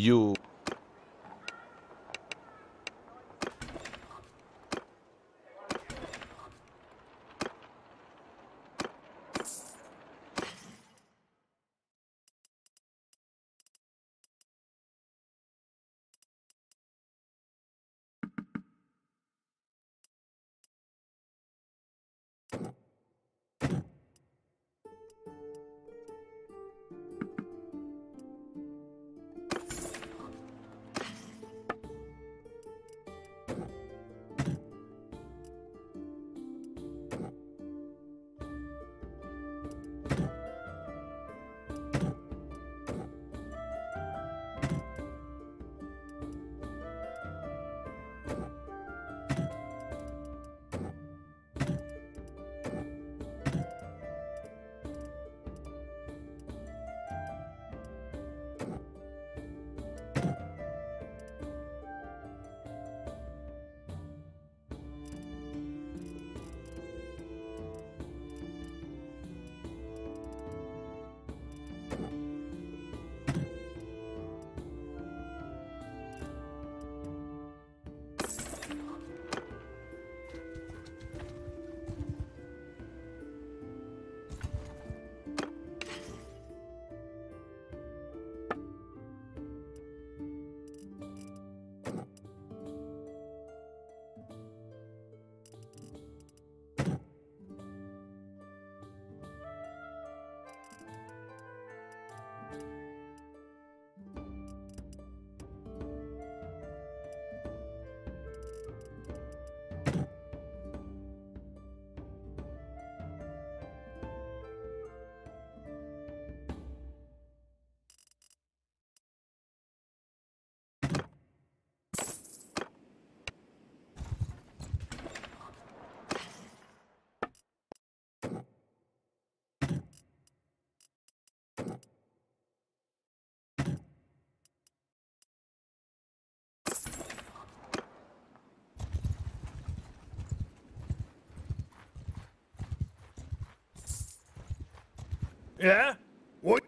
You. Yeah? What?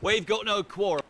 We've got no quarrel.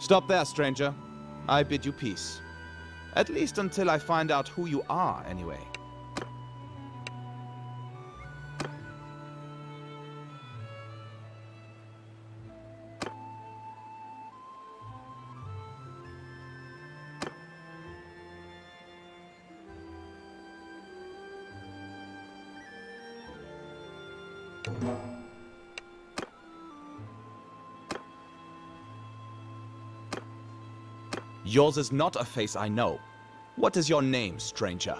Stop there, stranger. I bid you peace. At least until I find out who you are, anyway. Yours is not a face I know. What is your name, stranger?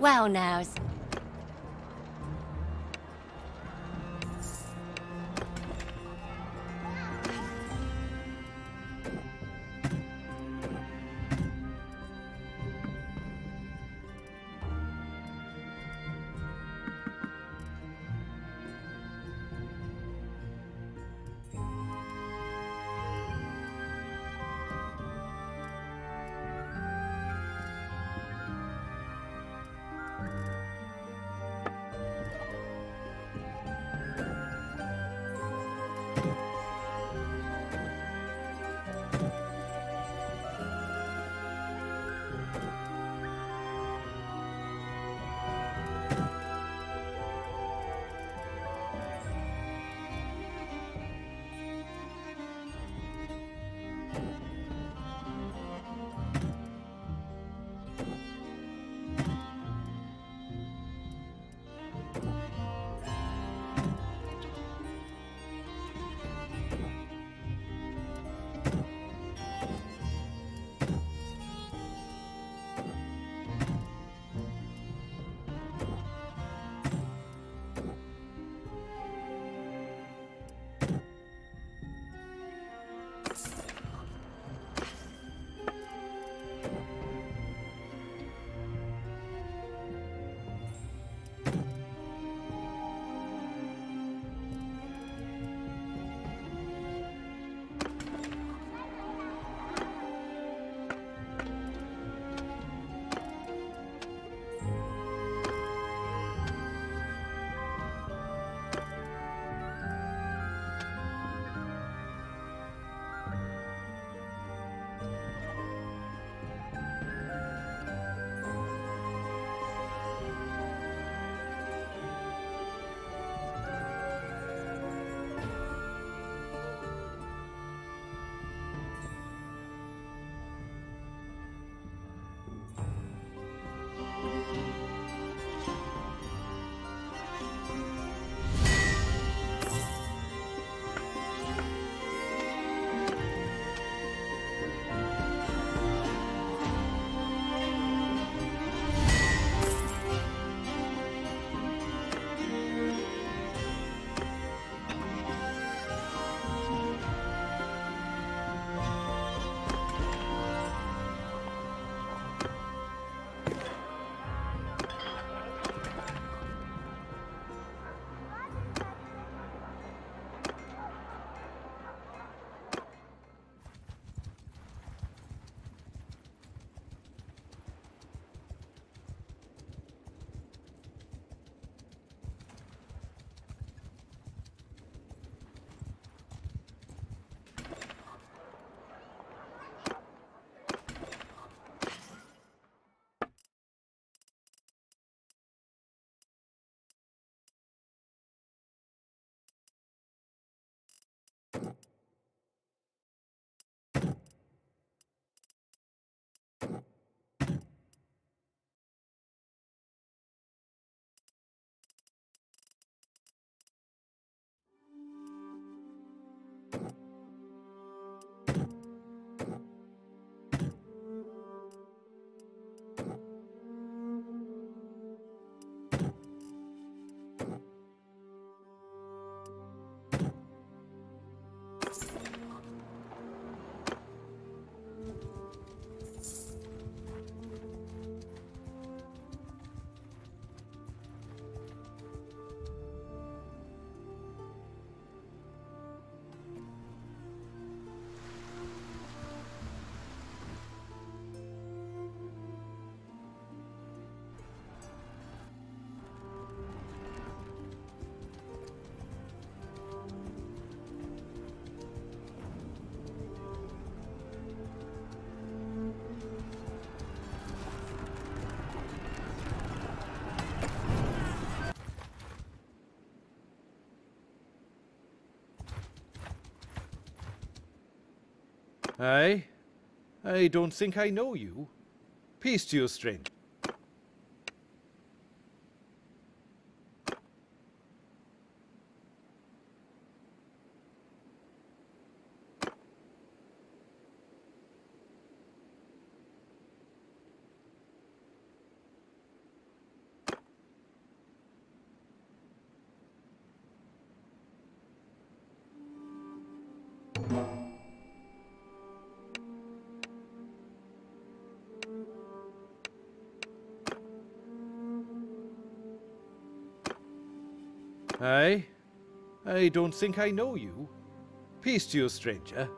Well, now. Aye? I don't think I know you. Peace to you, stranger. Aye? I don't think I know you. Peace to you, stranger.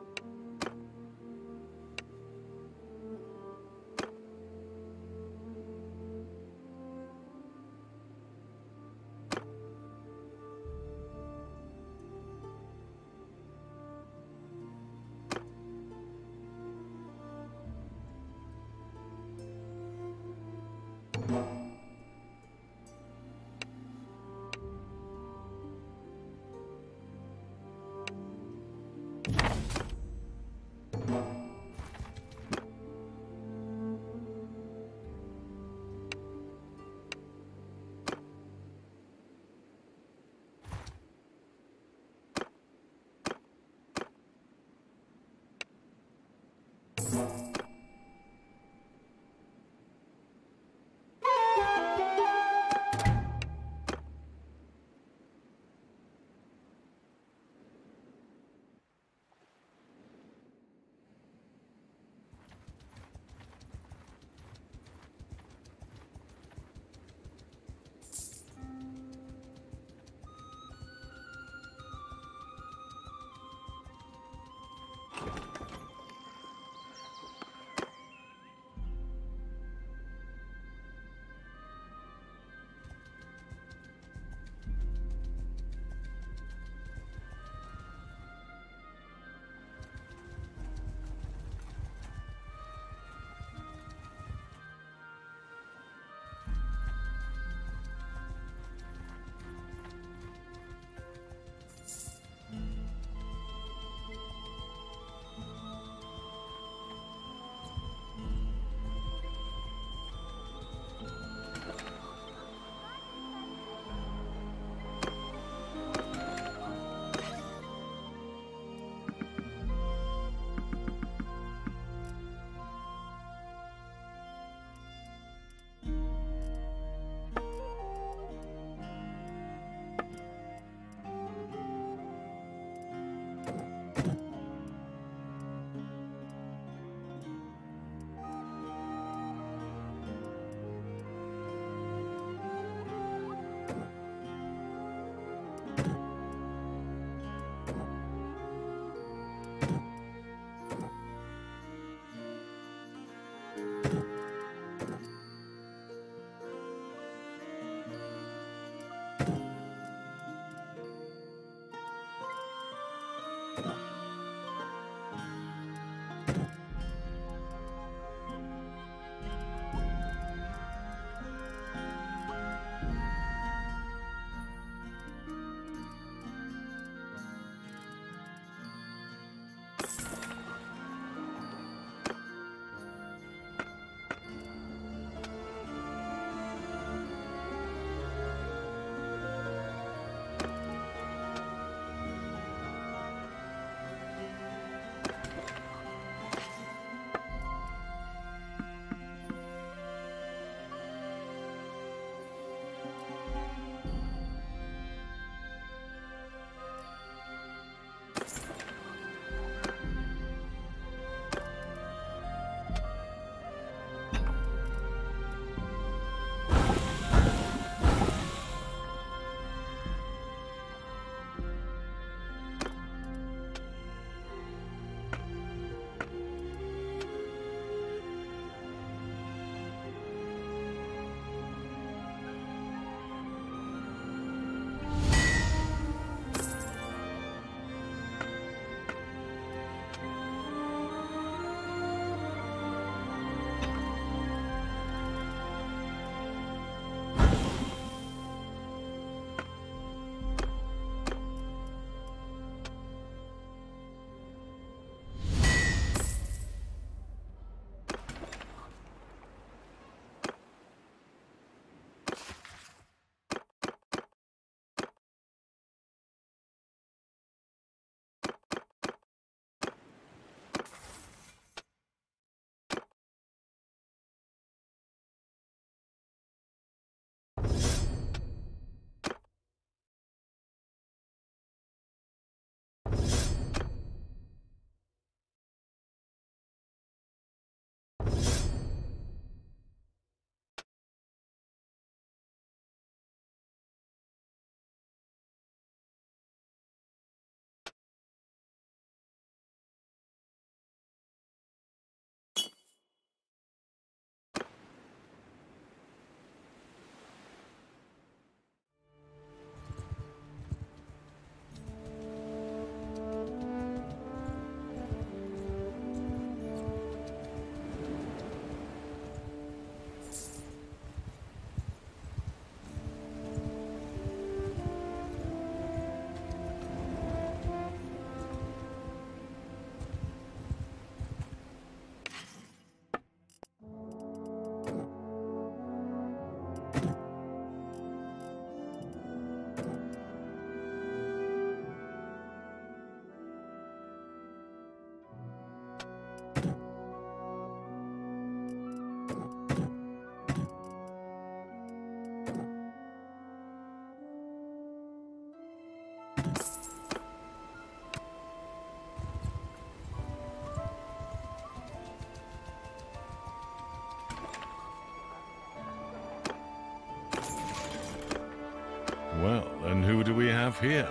live here.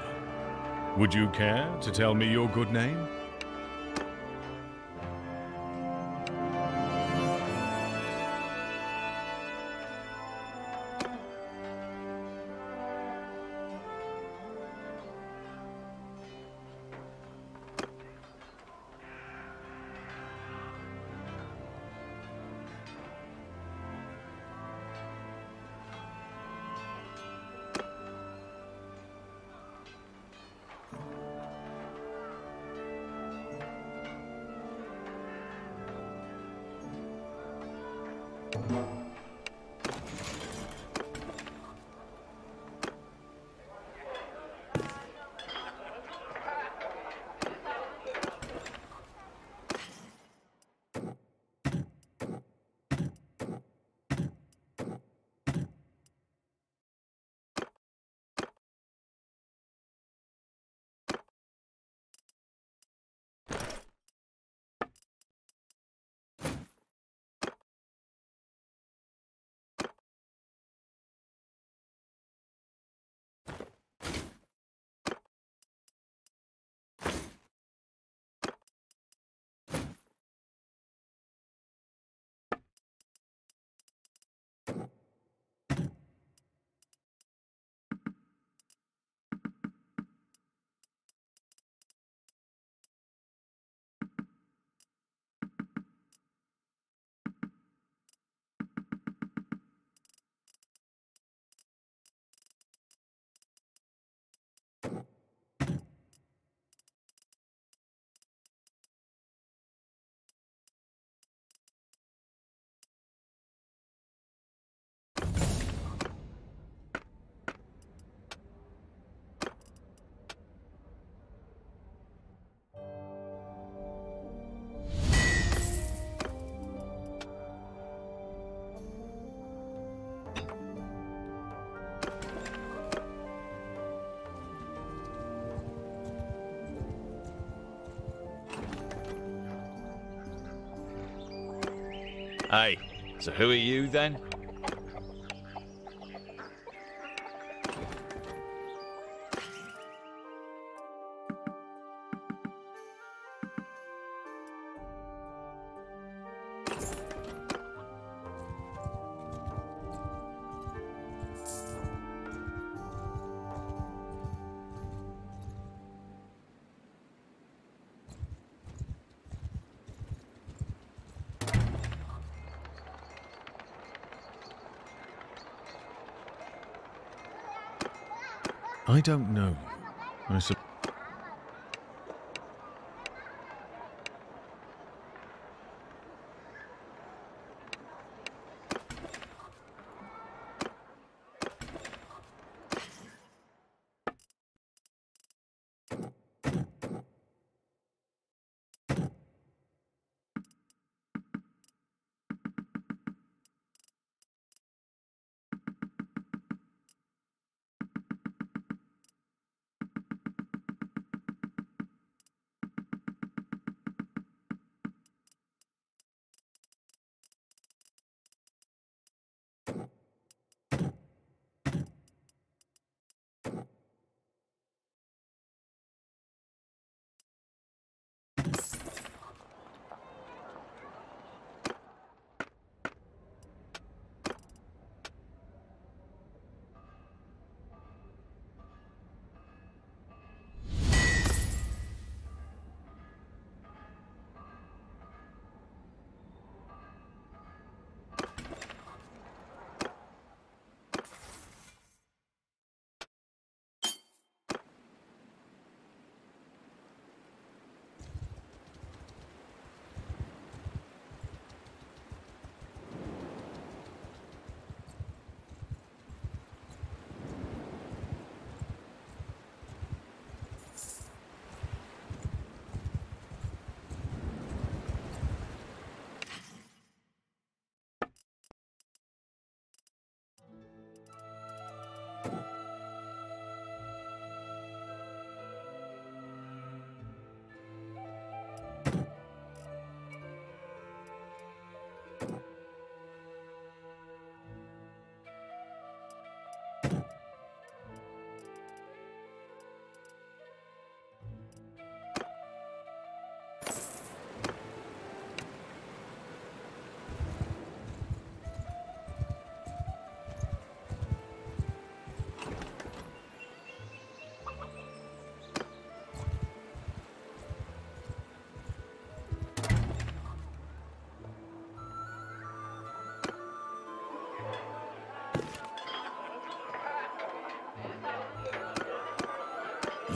Would you care to tell me your good name? Hey, so who are you then? I don't know. I suppose.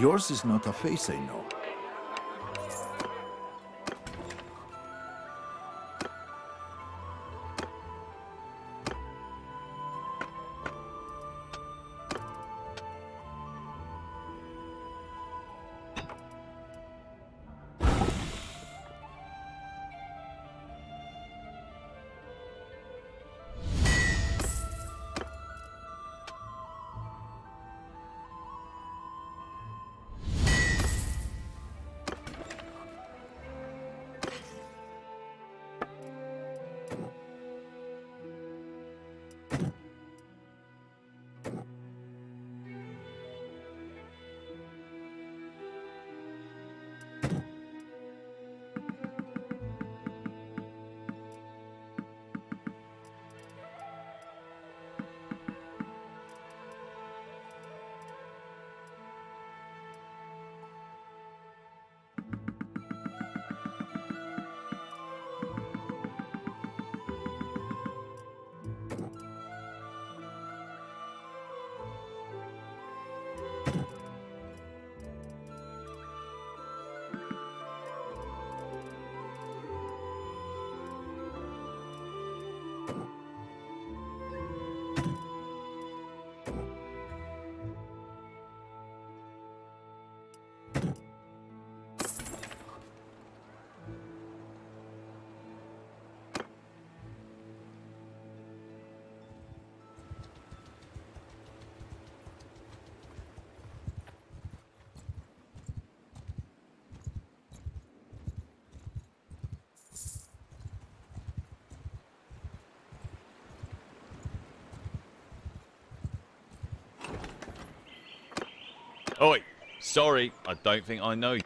Yours is not a face I know. Oi, sorry, I don't think I know you.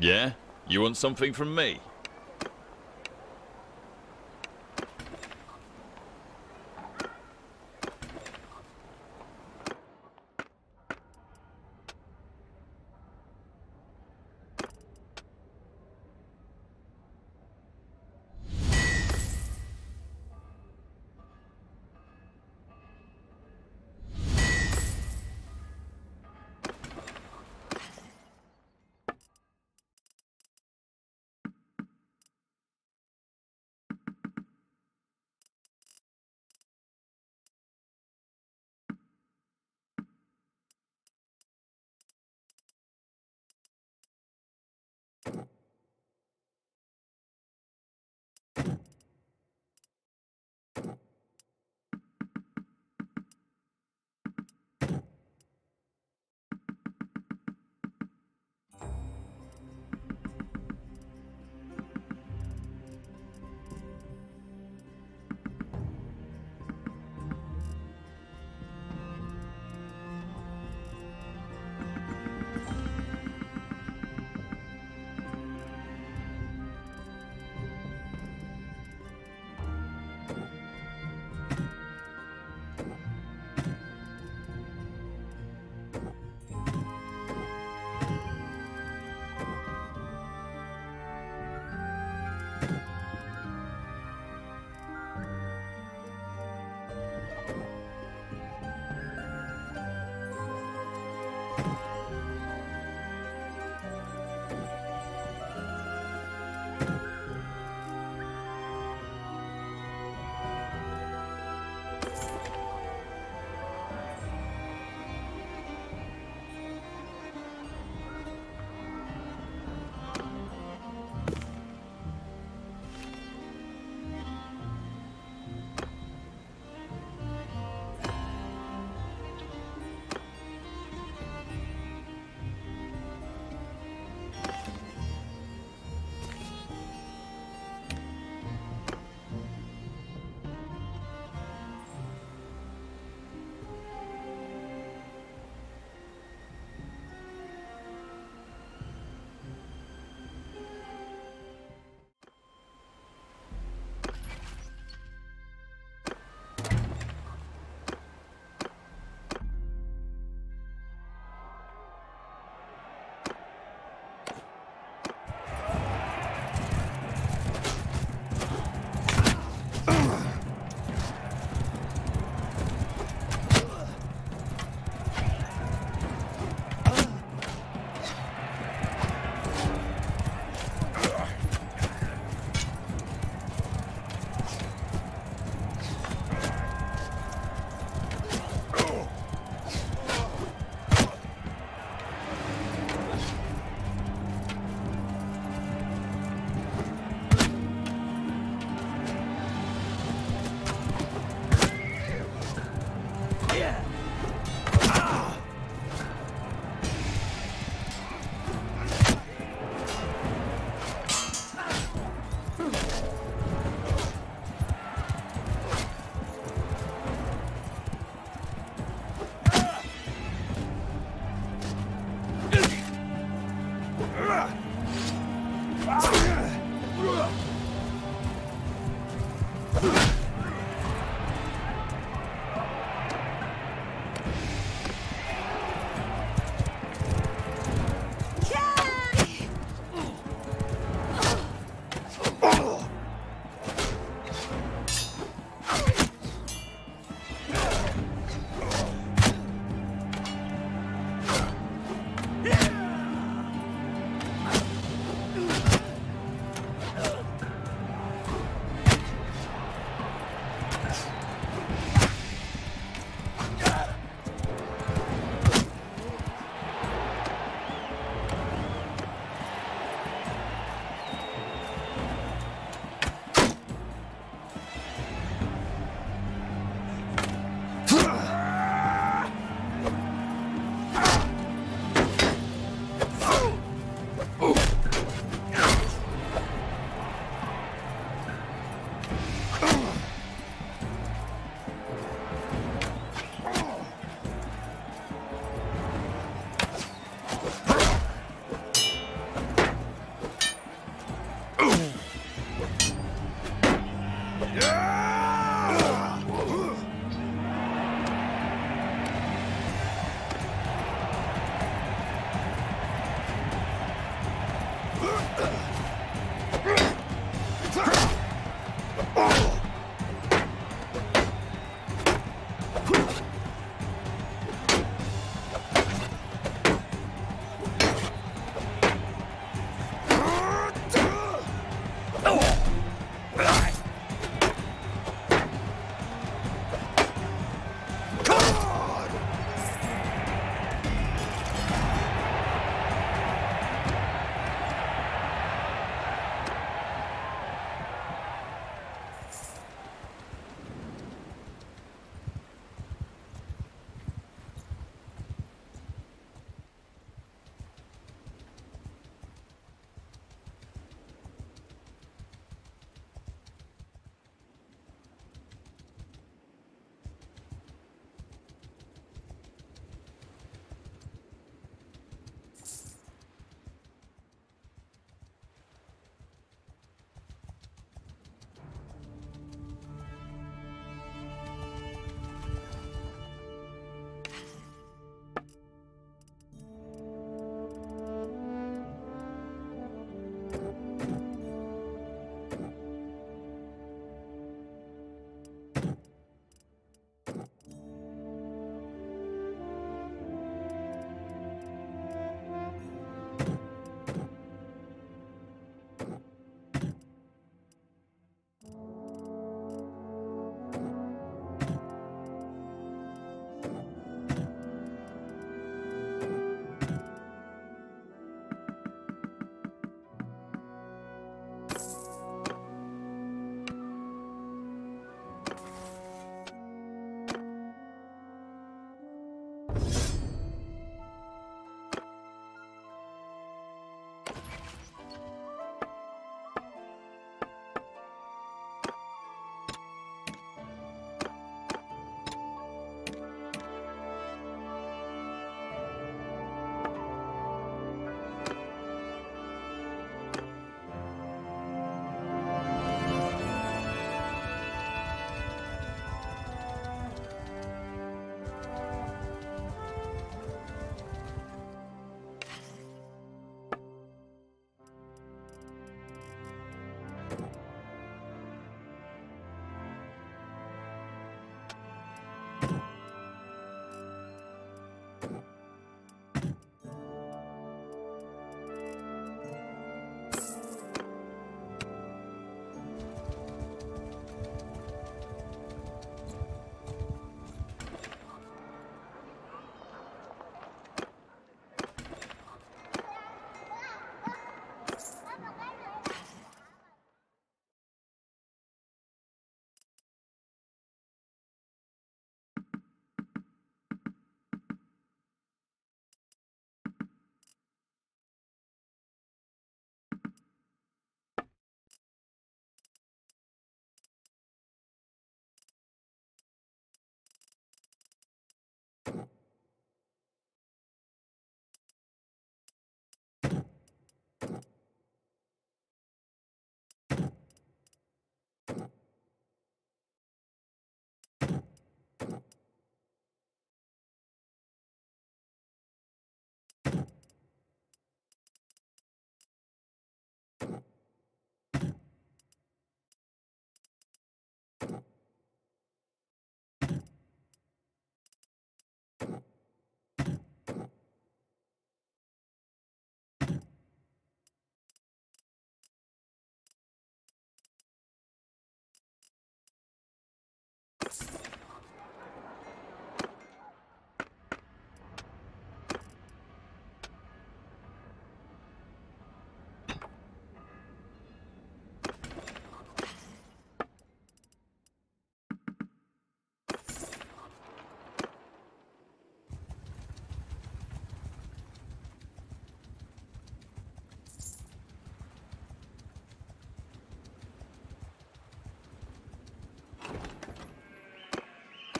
Yeah? You want something from me?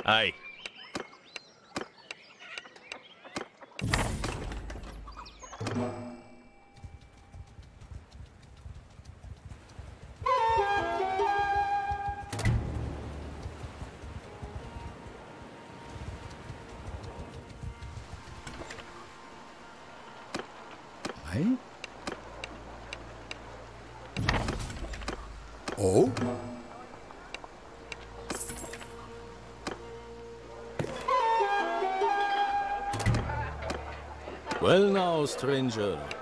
Ай. Ай. О. Well now, stranger.